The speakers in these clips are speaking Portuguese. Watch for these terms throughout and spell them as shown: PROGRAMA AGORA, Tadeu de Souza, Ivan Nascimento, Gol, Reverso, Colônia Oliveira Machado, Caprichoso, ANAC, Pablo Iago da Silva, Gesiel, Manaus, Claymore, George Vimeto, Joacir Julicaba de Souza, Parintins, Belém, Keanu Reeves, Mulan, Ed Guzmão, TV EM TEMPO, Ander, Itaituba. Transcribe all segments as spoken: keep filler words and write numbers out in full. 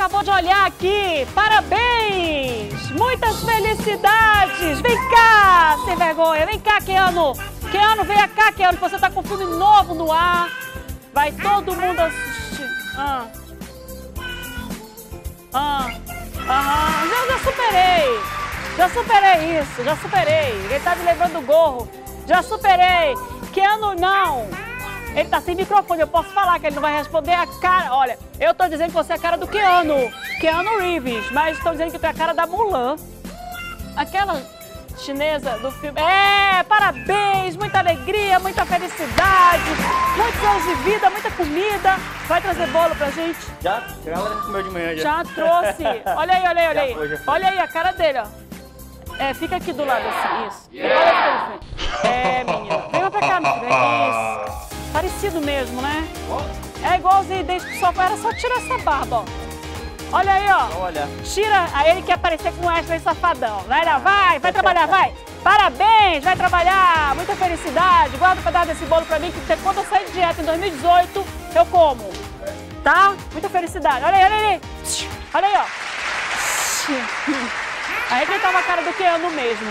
acabou de olhar aqui. Parabéns! Muitas felicidades! Vem cá, sem vergonha! Vem cá, Keanu! Keanu, vem cá, Keanu, que você tá com um filme novo no ar. Vai todo mundo assistir. Ah. Ah. Aham. Eu já superei. Já superei isso. Já superei. Ele tá me lembrando do gorro. Já superei. Keanu, não. Ele tá sem microfone. Eu posso falar que ele não vai responder a cara. Olha, eu tô dizendo que você é a cara do Keanu. Keanu Reeves. Mas tô dizendo que tu é a cara da Mulan. Aquela... chinesa do filme. É, parabéns, muita alegria, muita felicidade, muitos anos de vida, muita comida. Vai trazer bolo pra gente? Já, já comeu de manhã. Já, já trouxe. Olha aí, olha aí, olha aí. Já foi, já foi. Olha aí a cara dele, ó. É, fica aqui do lado assim, isso. Yeah. É, menina. Vem lá pra cá, menina. É isso. Parecido mesmo, né? É igualzinho, desde que só era só tirar essa barba, ó. Olha aí, ó. Olha. Tira a ele que aparecer com o Ashley safadão. Vai lá, vai, vai trabalhar, vai. Parabéns, vai trabalhar. Muita felicidade. Guarda um pedaço desse bolo pra mim, que quando eu sair de dieta em dois mil e dezoito, eu como. Tá? Muita felicidade. Olha aí, olha aí. Olha aí, ó. Aí que tava a cara do Keanu mesmo.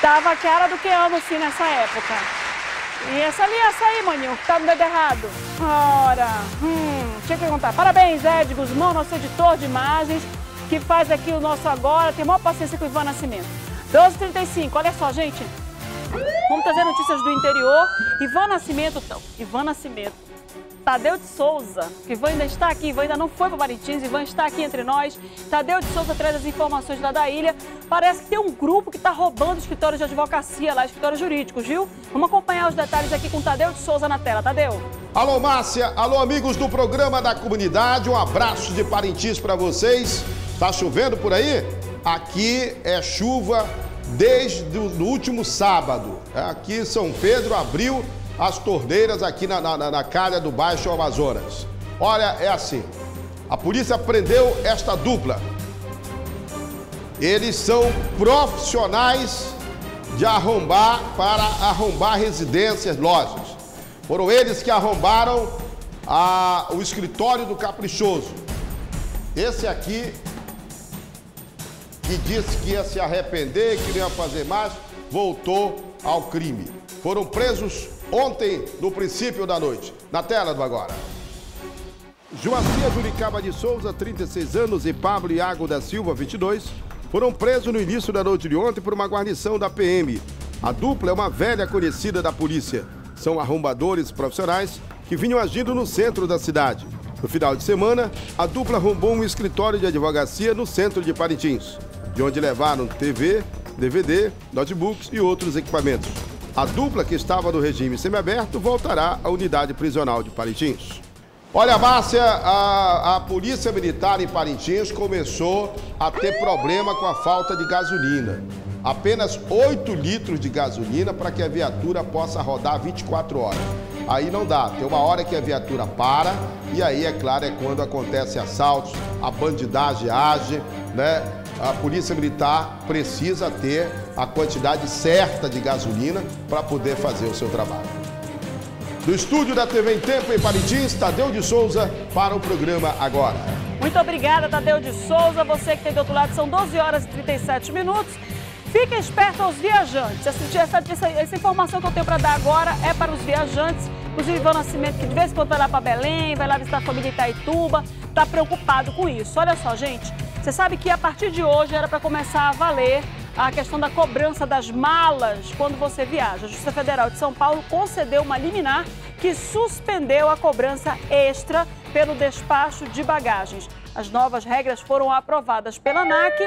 Tava a cara do Keanu, sim, nessa época. E essa ali, essa aí, maninho, que tá no dedo errado. Ora, hum. Deixa eu perguntar. Parabéns, Ed Guzmão, nosso editor de imagens, que faz aqui o nosso agora. Tem maior paciência com o Ivan Nascimento. doze e trinta e cinco, olha só, gente. Vamos trazer notícias do interior. Ivan Nascimento, então. Ivan Nascimento. Tadeu de Souza, que Ivan ainda está aqui. Ivan ainda não foi para Parintins. Ivan está aqui entre nós. Tadeu de Souza traz as informações lá da ilha. Parece que tem um grupo que está roubando escritórios de advocacia lá, escritórios jurídicos, viu? Vamos acompanhar os detalhes aqui com Tadeu de Souza na tela. Tadeu. Alô, Márcia. Alô, amigos do programa da comunidade. Um abraço de Parintins para vocês. Tá chovendo por aí? Aqui é chuva desde o último sábado. Aqui em São Pedro abriu as torneiras aqui na, na, na calha do Baixo Amazonas. Olha, é assim. A polícia prendeu esta dupla. Eles são profissionais de arrombar, para arrombar residências, lojas. Foram eles que arrombaram a, o escritório do Caprichoso. Esse aqui, que disse que ia se arrepender, que não ia fazer mais, voltou ao crime. Foram presos ontem, no princípio da noite. Na tela do Agora. Joacir Julicaba de Souza, trinta e seis anos, e Pablo Iago da Silva, vinte e dois, foram presos no início da noite de ontem por uma guarnição da P M. A dupla é uma velha conhecida da polícia. São arrombadores profissionais que vinham agindo no centro da cidade. No final de semana, a dupla arrombou um escritório de advocacia no centro de Parintins, de onde levaram T V, D V D, notebooks e outros equipamentos. A dupla, que estava no regime semiaberto, voltará à unidade prisional de Parintins. Olha, Márcia, a, a Polícia Militar em Parintins começou a ter problema com a falta de gasolina. Apenas oito litros de gasolina para que a viatura possa rodar vinte e quatro horas. Aí não dá, tem uma hora que a viatura para e aí, é claro, é quando acontece assaltos, a bandidagem age, né? A Polícia Militar precisa ter a quantidade certa de gasolina para poder fazer o seu trabalho. Do estúdio da T V em Tempo em Parintins, Tadeu de Souza para o programa Agora. Muito obrigada, Tadeu de Souza. Você que tem do outro lado, são doze horas e trinta e sete minutos. Fiquem espertos aos viajantes. Essa, essa, essa informação que eu tenho para dar agora é para os viajantes. Inclusive, o Ivan Nascimento, que de vez em quando vai lá para Belém, vai lá visitar a família Itaituba, está preocupado com isso. Olha só, gente, você sabe que a partir de hoje era para começar a valer a questão da cobrança das malas quando você viaja. A Justiça Federal de São Paulo concedeu uma liminar que suspendeu a cobrança extra pelo despacho de bagagens. As novas regras foram aprovadas pela ANAC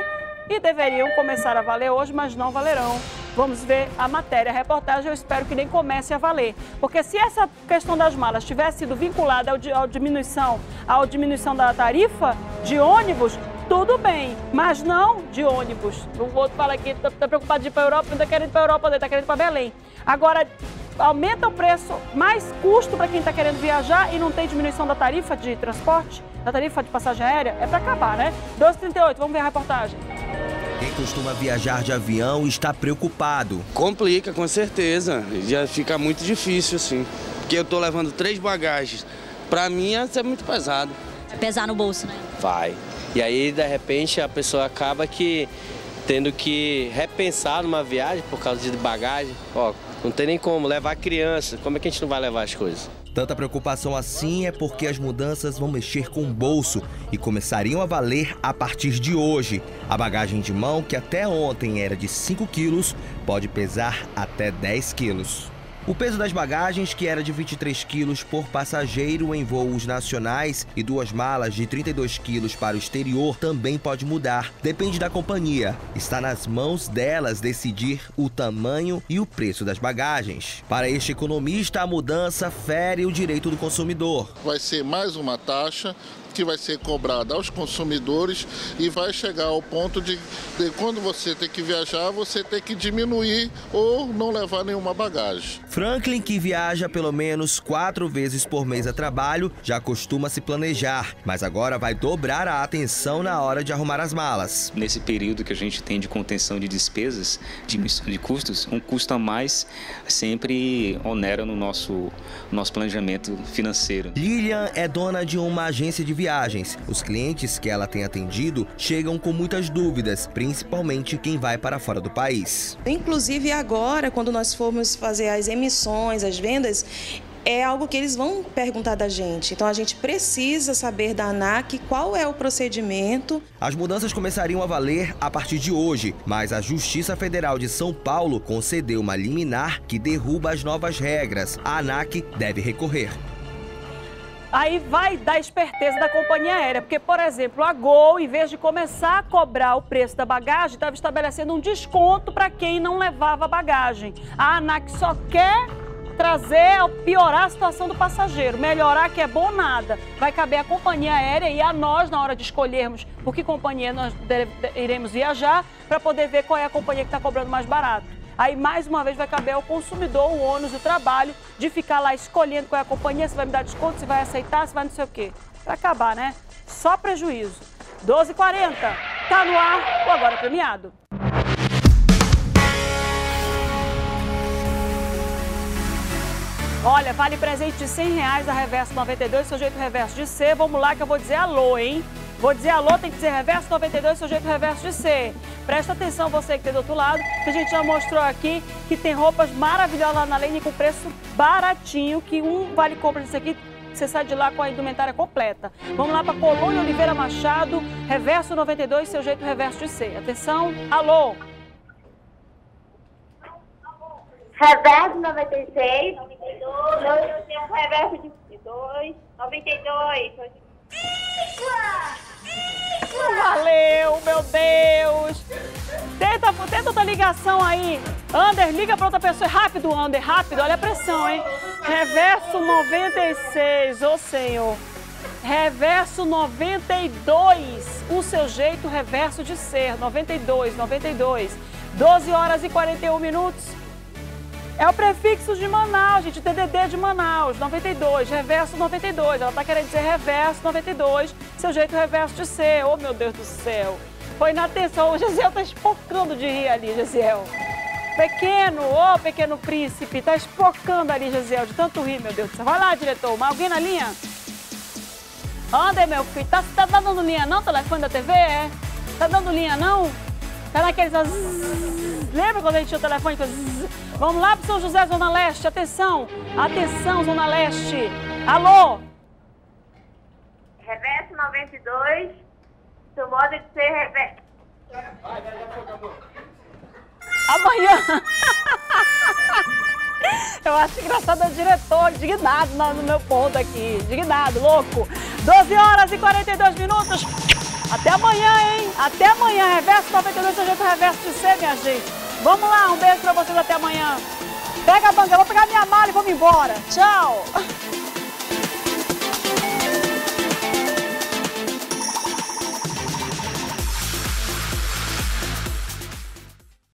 e deveriam começar a valer hoje, mas não valerão. Vamos ver a matéria, a reportagem, eu espero que nem comece a valer. Porque se essa questão das malas tivesse sido vinculada ao, ao diminuição, à diminuição da tarifa de ônibus, tudo bem, mas não de ônibus. O outro fala que está tá preocupado de ir para a Europa, não está querendo ir para a Europa, está querendo ir para Belém. Agora, aumenta o preço, mais custo para quem está querendo viajar e não tem diminuição da tarifa de transporte, da tarifa de passagem aérea, é para acabar, né? doze e trinta e oito, vamos ver a reportagem. Quem costuma viajar de avião está preocupado. Complica, com certeza. Já fica muito difícil, assim. Porque eu estou levando três bagagens. Para mim, isso é muito pesado. Vai pesar no bolso, né? Vai. E aí, de repente, a pessoa acaba que tendo que repensar numa viagem por causa de bagagem. Ó, não tem nem como levar criança. Como é que a gente não vai levar as coisas? Tanta preocupação assim é porque as mudanças vão mexer com o bolso e começariam a valer a partir de hoje. A bagagem de mão, que até ontem era de cinco quilos, pode pesar até dez quilos. O peso das bagagens, que era de vinte e três quilos por passageiro em voos nacionais e duas malas de trinta e dois quilos para o exterior, também pode mudar. Depende da companhia. Está nas mãos delas decidir o tamanho e o preço das bagagens. Para este economista, a mudança fere o direito do consumidor. Vai ser mais uma taxa que vai ser cobrada aos consumidores e vai chegar ao ponto de, de quando você tem que viajar, você tem que diminuir ou não levar nenhuma bagagem. Franklin, que viaja pelo menos quatro vezes por mês a trabalho, já costuma se planejar, mas agora vai dobrar a atenção na hora de arrumar as malas. Nesse período que a gente tem de contenção de despesas, diminuição de custos, um custo a mais sempre onera no nosso, nosso planejamento financeiro. Lilian é dona de uma agência de viagens. Viagens. Os clientes que ela tem atendido chegam com muitas dúvidas, principalmente quem vai para fora do país. Inclusive agora, quando nós formos fazer as emissões, as vendas, é algo que eles vão perguntar da gente. Então a gente precisa saber da ANAC qual é o procedimento. As mudanças começariam a valer a partir de hoje, mas a Justiça Federal de São Paulo concedeu uma liminar que derruba as novas regras. A ANAC deve recorrer. Aí vai dar esperteza da companhia aérea, porque, por exemplo, a Gol, em vez de começar a cobrar o preço da bagagem, estava estabelecendo um desconto para quem não levava bagagem. A ANAC só quer trazer, piorar a situação do passageiro, melhorar que é bom nada. Vai caber à companhia aérea e a nós, na hora de escolhermos por que companhia nós iremos viajar, para poder ver qual é a companhia que está cobrando mais barato. Aí, mais uma vez, vai caber ao consumidor o ônus do trabalho de ficar lá escolhendo qual é a companhia, se vai me dar desconto, se vai aceitar, se vai não sei o quê. Pra acabar, né? Só prejuízo. doze e quarenta, tá no ar o Agora Premiado. Olha, vale presente de cem reais da Reverso noventa e dois, sujeito reverso de C. Vamos lá que eu vou dizer alô, hein? Vou dizer alô, tem que dizer Reverso noventa e dois, sujeito reverso de C. Presta atenção você que tem do outro lado, que a gente já mostrou aqui que tem roupas maravilhosas lá na Lene com preço baratinho, que um vale compra disso aqui, você sai de lá com a indumentária completa. Vamos lá para Colônia Oliveira Machado, Reverso noventa e dois, seu jeito reverso de C. Atenção, alô! Reverso noventa e seis, noventa e dois, reverso de dois, noventa e dois. Valeu, meu Deus! Tenta, tenta outra ligação aí. Ander, liga pra outra pessoa. Rápido, Ander, rápido. Olha a pressão, hein? Reverso noventa e seis, ô senhor. Reverso noventa e dois, o seu jeito reverso de ser. noventa e dois, noventa e dois. doze horas e quarenta e um minutos. É o prefixo de Manaus, gente, o T D D de Manaus, noventa e dois, reverso noventa e dois. Ela tá querendo dizer reverso noventa e dois, seu jeito reverso de ser. Ô, oh, meu Deus do céu. Foi na atenção, o Gesiel tá espocando de rir ali, Gesiel. Pequeno, ô, oh, pequeno príncipe, tá espocando ali, Gesiel, de tanto rir, meu Deus do céu. Vai lá, diretor, alguém na linha? Anda, meu filho, tá, tá dando linha não, telefone da T V, é? Tá dando linha não? Tá naqueles... Lembra quando a gente tinha o telefone? Vamos lá para São José, Zona Leste. Atenção, atenção, Zona Leste. Alô? Reverso noventa e dois, seu modo de ser reverso. Vai, vai, vai, amanhã. Eu acho engraçado o diretor, indignado no meu ponto aqui. Indignado, louco. doze horas e quarenta e dois minutos. Até amanhã, hein? Até amanhã. Reverso noventa e dois, seu jeito reverso de ser, minha gente. Vamos lá, um beijo pra vocês até amanhã. Pega a banca, eu vou pegar minha mala e vamos embora. Tchau!